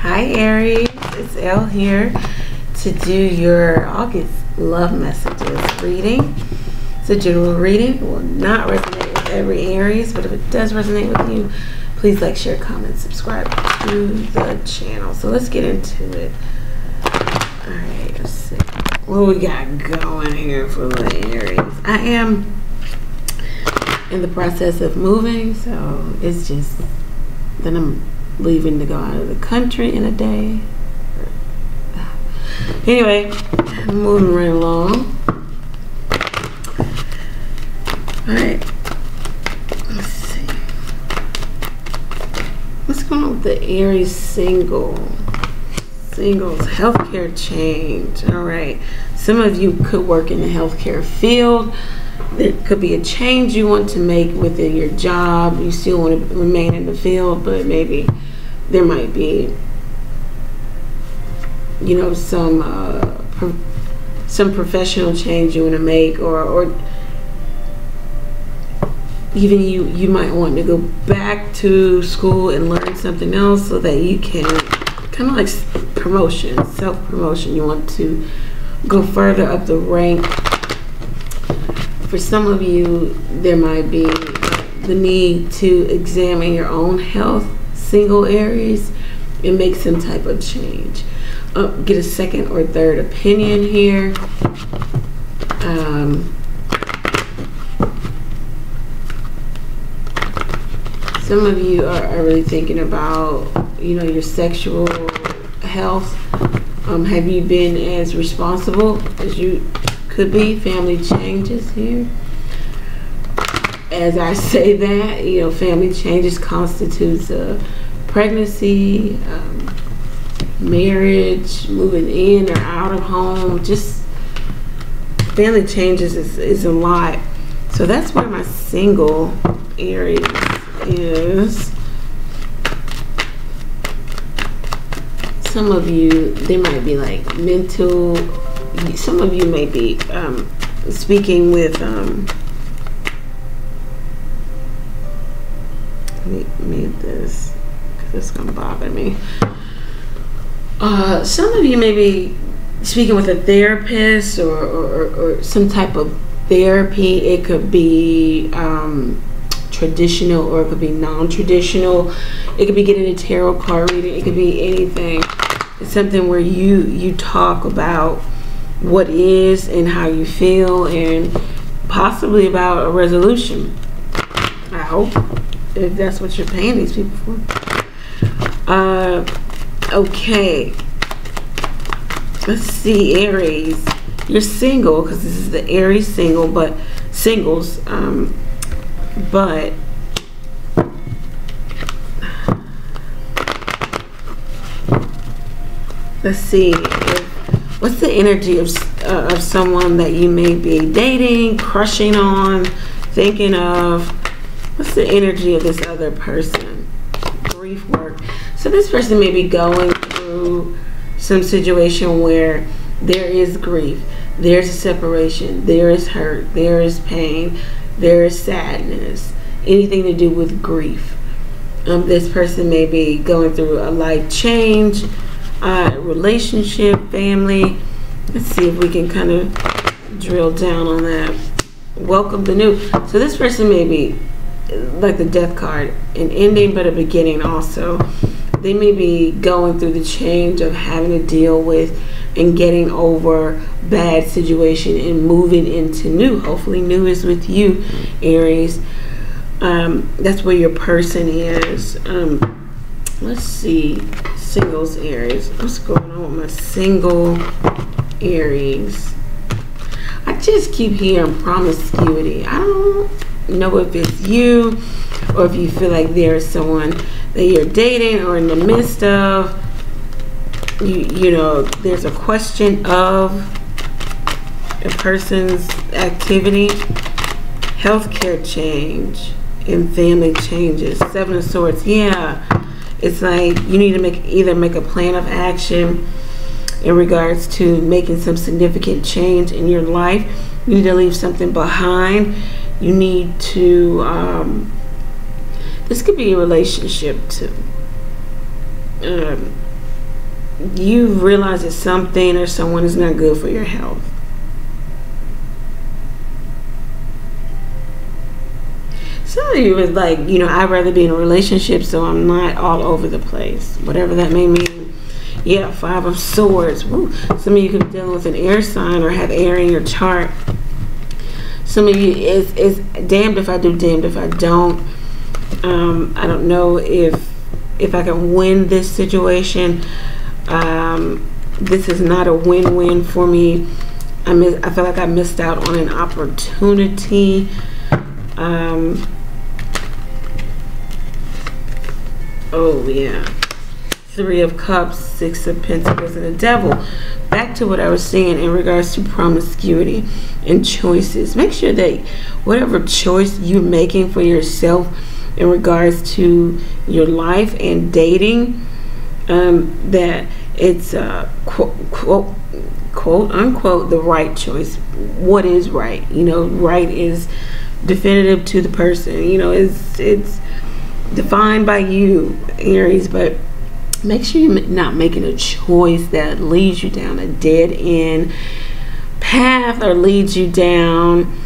Hi Aries, it's Elle here to do your August love messages reading. It's a general reading. It will not resonate with every Aries, but if it does resonate with you, please like, share, comment, subscribe to the channel. So let's get into it. Alright, let's see what we got going here for the Aries. I am in the process of moving, so it's just then I'm leaving to go out of the country in a day. Anyway, moving right along. Alright, let's see. What's going on with the Aries singles? Healthcare change. Alright, some of you could work in the healthcare field. There could be a change you want to make within your job. You still want to remain in the field, but maybe there might be, you know, some professional change you want to make, or even you might want to go back to school and learn something else so that you can, kind of like promotion, self-promotion. You want to go further up the rank. For some of you, there might be the need to examine your own health, single Aries, and make some type of change. Get a second or third opinion here. Some of you are really thinking about, you know, your sexual health. Have you been as responsible as you could be? Family changes here. As I say that, you know, family changes constitutes a pregnancy, marriage, moving in or out of home. Just family changes is a lot. So that's where my single Aries is. Some of you, there might be like mental. Some of you may be speaking with, let me mute this because it's going to bother me. Some of you may be speaking with a therapist or some type of therapy. It could be traditional, or it could be non-traditional. It could be getting a tarot card reading. It could be anything. It's something where you talk about what is and how you feel, and possibly about a resolution. I hope, if that's what you're paying these people for. Okay, let's see, Aries, you're single, because this is the Aries single, but singles, but let's see. What's the energy of someone that you may be dating, crushing on, thinking of? What's the energy of this other person? Grief work. So this person may be going through some situation where there is grief, there's a separation, there is hurt, there is pain, there is sadness, anything to do with grief. This person may be going through a life change, relationship, family. Let's see if we can kind of drill down on that. Welcome the new. So this person may be like the death card, an ending but a beginning also. They may be going through the change of having to deal with and getting over bad situation and moving into new. Hopefully new is with you, Aries. That's where your person is. Let's see, singles Aries. What's going on with my single Aries? I just keep hearing promiscuity. I don't know if it's you, or if you feel like there's someone that you're dating or in the midst of. You know, there's a question of a person's activity. Healthcare change and family changes. Seven of Swords. Yeah. It's like you need to either make a plan of action in regards to making some significant change in your life. You need to leave something behind. You need to, this could be a relationship too. you realize that something or someone is not good for your health. Some of you is like, you know, I'd rather be in a relationship so I'm not all over the place. Whatever that may mean. Yeah, 5 of Swords. Woo. Some of you could be dealing with an air sign or have air in your chart. Some of you, it's damned if I do, damned if I don't. I don't know if I can win this situation. This is not a win-win for me. I feel like I missed out on an opportunity. Oh yeah, 3 of Cups, 6 of Pentacles, and the Devil. Back to what I was saying in regards to promiscuity and choices. Make sure that whatever choice you're making for yourself in regards to your life and dating, that it's quote unquote the right choice. What is right? You know, right is definitive to the person. You know, it's defined by you, Aries, but make sure you're not making a choice that leads you down a dead end path or leads you down,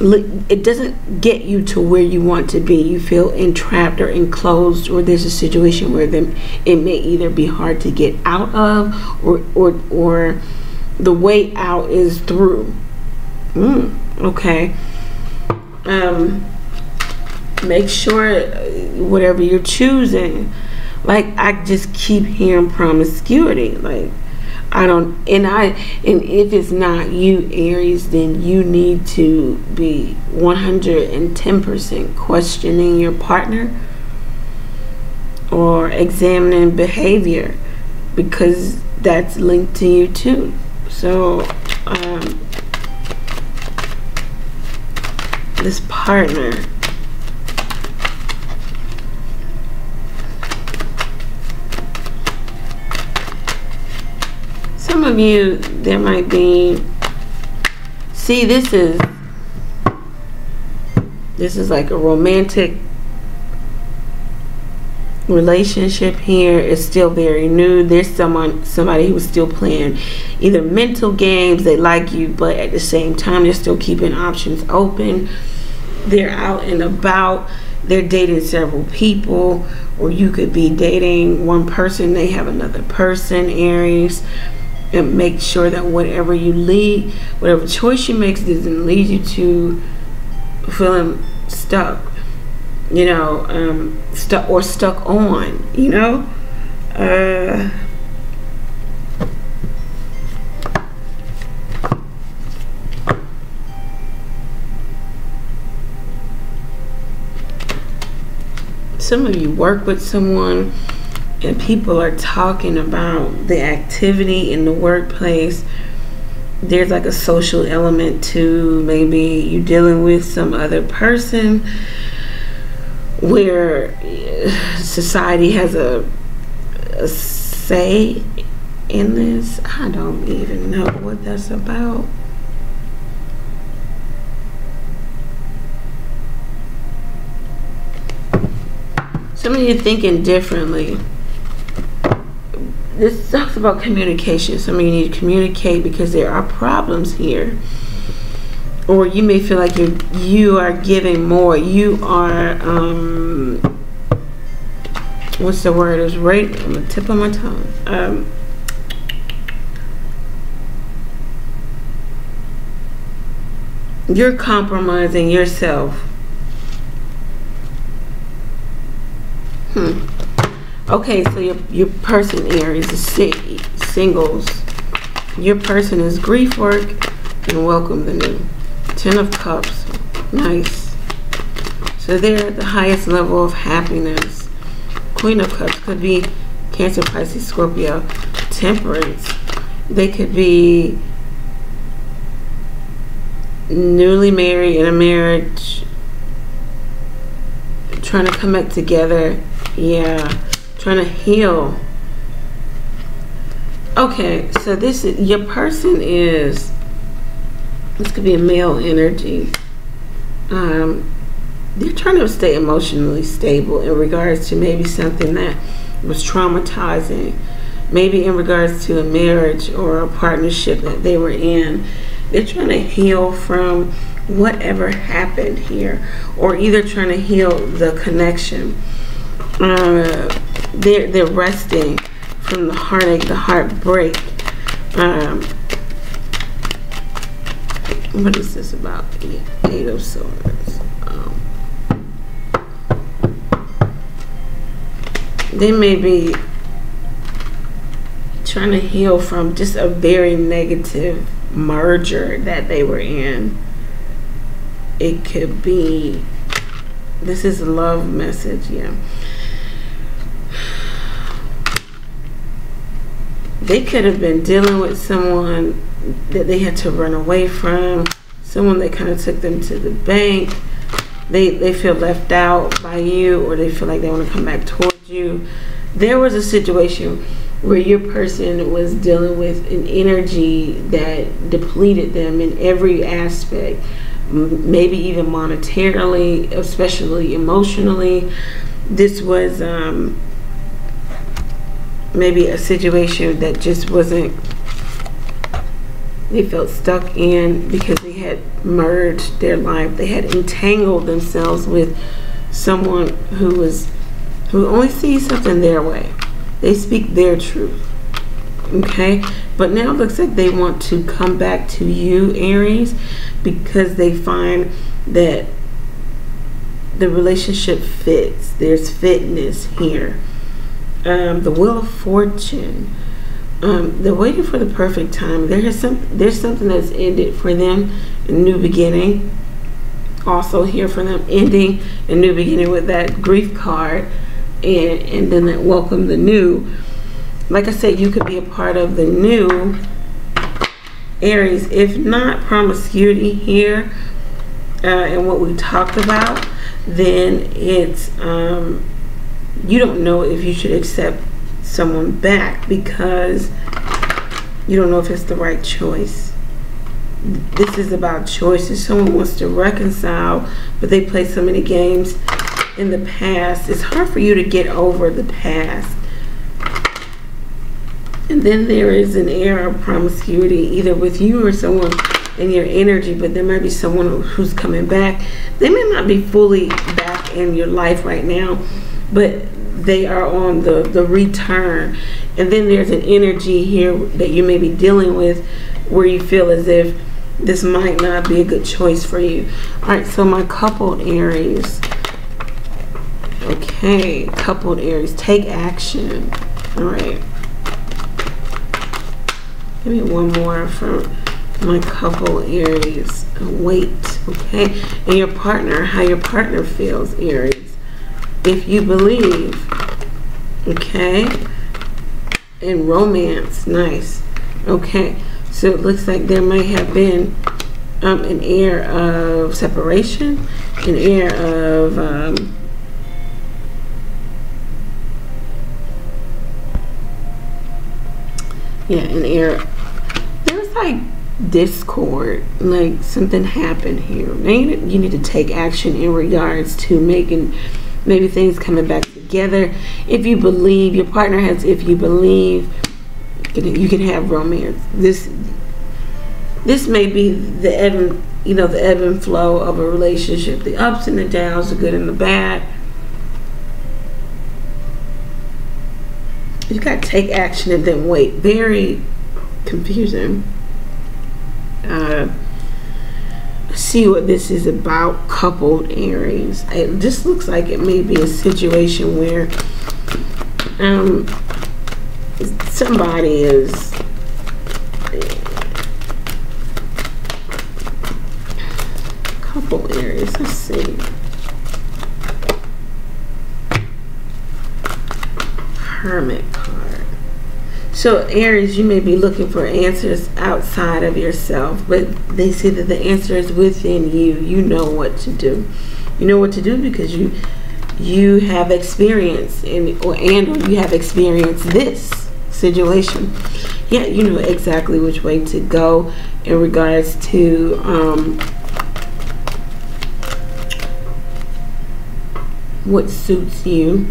it doesn't get you to where you want to be. You feel entrapped or enclosed, or there's a situation where it may either be hard to get out of, or the way out is through. Okay. Make sure whatever you're choosing, like I just keep hearing promiscuity, like I don't, and if it's not you, Aries, then you need to be 110% questioning your partner or examining behavior, because that's linked to you too. So this partner, some of you, there might be, see, this is like a romantic relationship here. It's still very new. There's somebody who's still playing either mental games. They like you, but at the same time they're still keeping options open. They're out and about, they're dating several people, or you could be dating one person, they have another person, Aries. And make sure that whatever you lead, whatever choice you make, doesn't lead you to feeling stuck, you know, stuck on, you know. Some of you work with someone and people are talking about the activity in the workplace. There's like a social element to, maybe you're dealing with some other person where society has a say in this. I don't even know what that's about. Some of you thinking differently. This talks about communication. Some of you need to communicate because there are problems here. Or you may feel like you are giving more. You are, what's the word? It's right on the tip of my tongue. You're compromising yourself. Okay, so your person, Aries, is singles. Your person is grief work and welcome the new. 10 of Cups. Nice. So they're at the highest level of happiness. Queen of Cups could be Cancer, Pisces, Scorpio, Temperance. They could be newly married, in a marriage, trying to come back together. Yeah. Trying to heal. Okay, so this is your person, is this could be a male energy. They're trying to stay emotionally stable in regards to maybe something that was traumatizing. maybe in regards to a marriage or a partnership that they were in. They're trying to heal from whatever happened here, or either trying to heal the connection. They're resting from the heartache, the heartbreak. What is this about? Eight of Swords. They may be trying to heal from just a very negative merger that they were in. It could be, this is a love message, yeah. They could have been dealing with someone that they had to run away from, someone that kind of took them to the bank. They feel left out by you, or they feel like they want to come back towards you. There was a situation where your person was dealing with an energy that depleted them in every aspect, maybe even monetarily, especially emotionally. This was maybe a situation that just wasn't, they felt stuck in because they had merged their life. They had entangled themselves with someone who only sees something their way. They speak their truth, okay? But now it looks like they want to come back to you, Aries, because they find that the relationship fits. There's fitness here. The Wheel of Fortune. They're waiting for the perfect time. There's something that's ended for them, a new beginning. Also here for them, ending and new beginning with that grief card. And then that welcome the new. Like I said, you could be a part of the new, Aries. If not promiscuity here, and what we talked about, then it's you don't know if you should accept someone back because you don't know if it's the right choice. This is about choices. Someone wants to reconcile, but they play so many games in the past. It's hard for you to get over the past. And then there is an air of promiscuity, either with you or someone in your energy, but there might be someone who's coming back. They may not be fully back in your life right now, but they are on the return. And then there's an energy here that you may be dealing with where you feel as if this might not be a good choice for you. All right, so my coupled Aries. Okay, coupled Aries, take action. All right. Give me one more from my couple Aries. Wait, okay. And your partner, how your partner feels, Aries. If you believe, okay. In romance, nice. Okay, so it looks like there may have been an air of separation, an air of... yeah, an air. There was like discord, like something happened here. You need to take action in regards to making maybe things coming back together. If you believe, your partner has, if you believe, you can have romance. This may be the ebb, you know, the ebb and flow of a relationship, the ups and the downs, the good and the bad. You got to take action and then wait. Very confusing. See what this is about, coupled Aries. It just looks like it may be a situation where somebody is... Coupled Aries, let's see. Hermit card. So Aries, you may be looking for answers outside of yourself, but they say that the answer is within you. You know what to do. You know what to do because you have experience in, or you have experienced this situation. Yeah, you know exactly which way to go in regards to what suits you.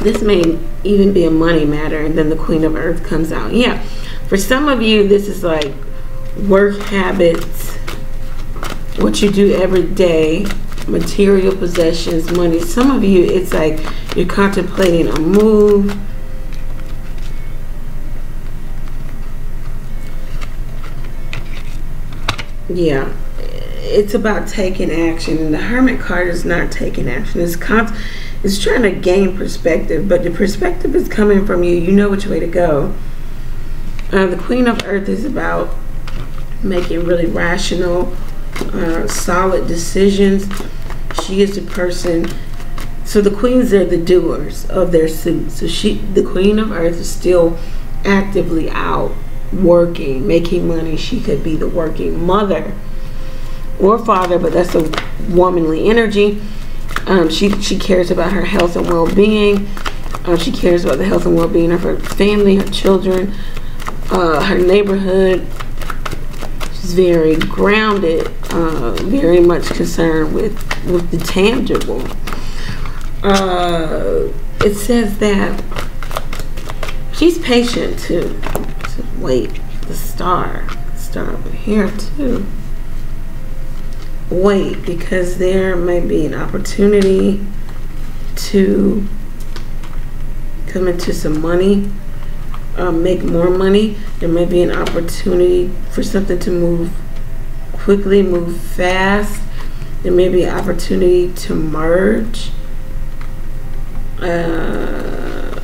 This may even be a money matter, and then the Queen of Earth comes out. Yeah, for some of you, this is like work habits, what you do every day, material possessions, money. Some of you, it's like you're contemplating a move. Yeah, it's about taking action, and the Hermit card is not taking action. It's trying to gain perspective, but the perspective is coming from you. You know which way to go. The Queen of Earth is about making really rational, solid decisions. She is the person. So the queens are the doers of their suit. So she, the Queen of Earth, is still actively out working, making money. She could be the working mother or father, but that's a womanly energy. She cares about her health and well-being. She cares about the health and well-being of her family, her children, her neighborhood. She's very grounded, very much concerned with the tangible. It says that she's patient too. So wait, the star over here too. Wait, because there may be an opportunity to come into some money, make more money. There may be an opportunity for something to move quickly, move fast. There may be an opportunity to merge, a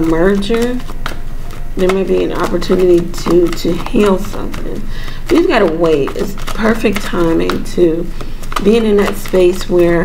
merger. There may be an opportunity to heal something. You've got to wait. It's perfect timing to being in that space where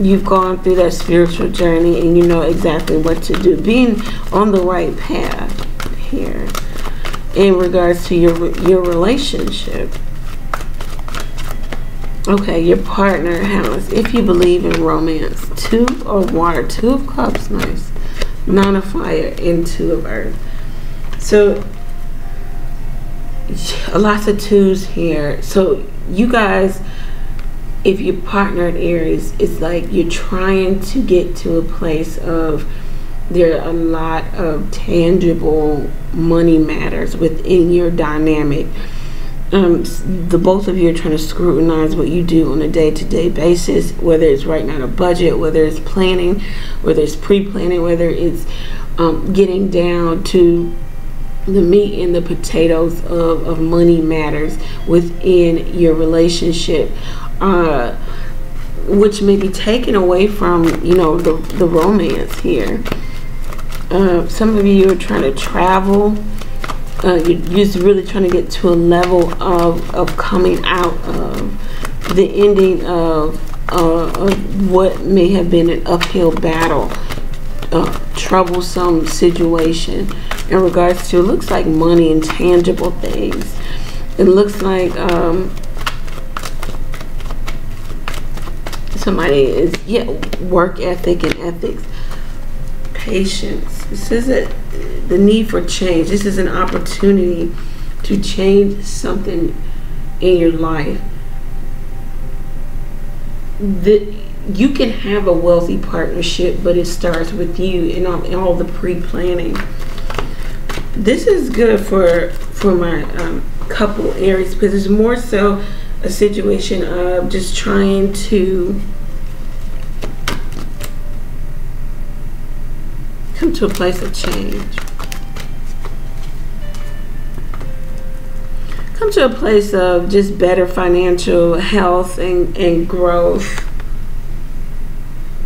you've gone through that spiritual journey and you know exactly what to do. Being on the right path here in regards to your relationship. Okay, your partner house. If you believe in romance, 2 of water, 2 of cups, nice. 9 of fire and 2 of earth. So lots of 2s here. So you guys, if you're partnered Aries, it's like you're trying to get to a place of there are a lot of tangible money matters within your dynamic. The both of you are trying to scrutinize what you do on a day-to-day basis, whether it's writing out a budget, whether it's planning, whether it's pre-planning, whether it's getting down to the meat and the potatoes of money matters within your relationship, which may be taken away from, you know, the romance here. Some of you are trying to travel. You're just really trying to get to a level of coming out of the ending of what may have been an uphill battle, troublesome situation in regards to, it looks like money and tangible things. It looks like somebody is, yeah, work ethic and ethics. Patience. This is the need for change. This is an opportunity to change something in your life. You can have a wealthy partnership, but it starts with you and all the pre-planning. This is good for my couple Aries, because it's more so a situation of just trying to come to a place of change. Come to a place of just better financial health and growth.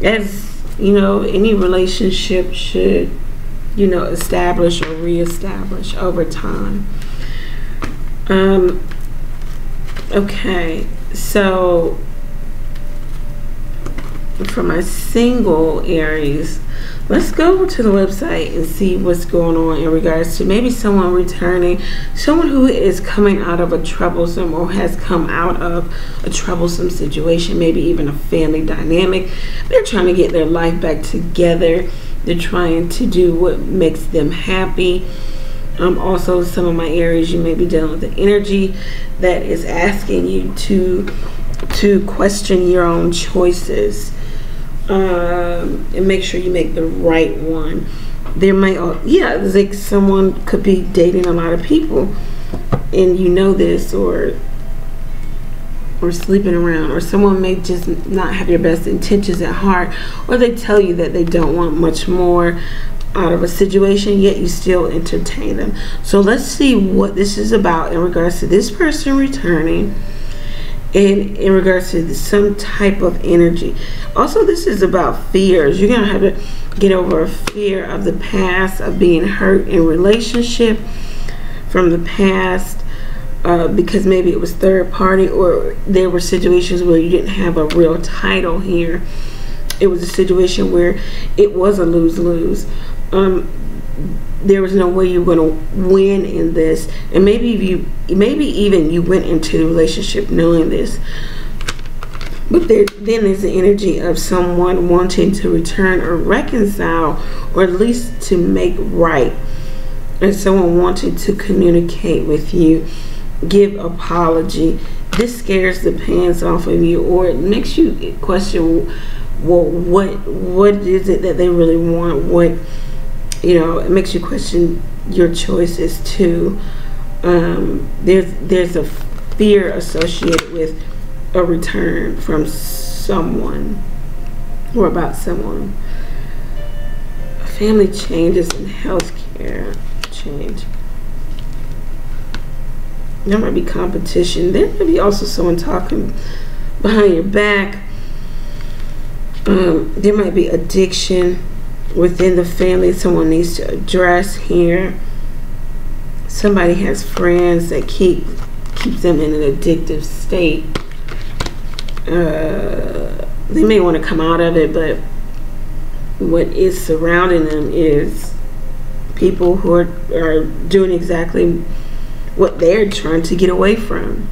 As you know, any relationship should, you know, establish or reestablish over time. Okay, so for my single Aries, let's go over to the website and see what's going on in regards to maybe someone returning, someone who is coming out of a troublesome or has come out of a troublesome situation, maybe even a family dynamic. They're trying to get their life back together. They're trying to do what makes them happy. Also, some of my Aries, you may be dealing with the energy that is asking you to to question your own choices and make sure you make the right one. There might, yeah, like someone could be dating a lot of people, and you know this, or sleeping around, or someone may just not have your best intentions at heart, or they tell you that they don't want much more out of a situation, yet you still entertain them. So let's see what this is about in regards to this person returning, and in regards to some type of energy. Also, this is about fears. You're gonna have to get over a fear of the past, of being hurt in relationship from the past, because maybe it was third party, or there were situations where you didn't have a real title here. It was a situation where it was a lose-lose. There was no way you were going to win in this, and maybe even you went into the relationship knowing this. But then there's the energy of someone wanting to return or reconcile, or at least to make right, and someone wanted to communicate with you, give apology. This scares the pants off of you, or it makes you question, well, what is it that they really want? What, you know, it makes you question your choices too. There's a fear associated with a return from someone or about someone. Family changes and healthcare change. There might be competition. There might be also someone talking behind your back. There might be addiction within the family someone needs to address here. Somebody has friends that keep them in an addictive state. They may want to come out of it, but what is surrounding them is people who are doing exactly what they're trying to get away from.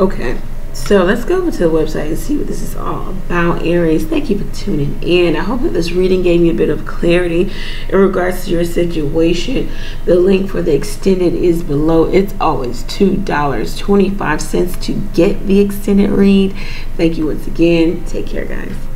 Okay. So let's go over to the website and see what this is all about, Aries. Thank you for tuning in. I hope that this reading gave you a bit of clarity in regards to your situation. The link for the extended is below. It's always $2.25 to get the extended read. Thank you once again. Take care, guys.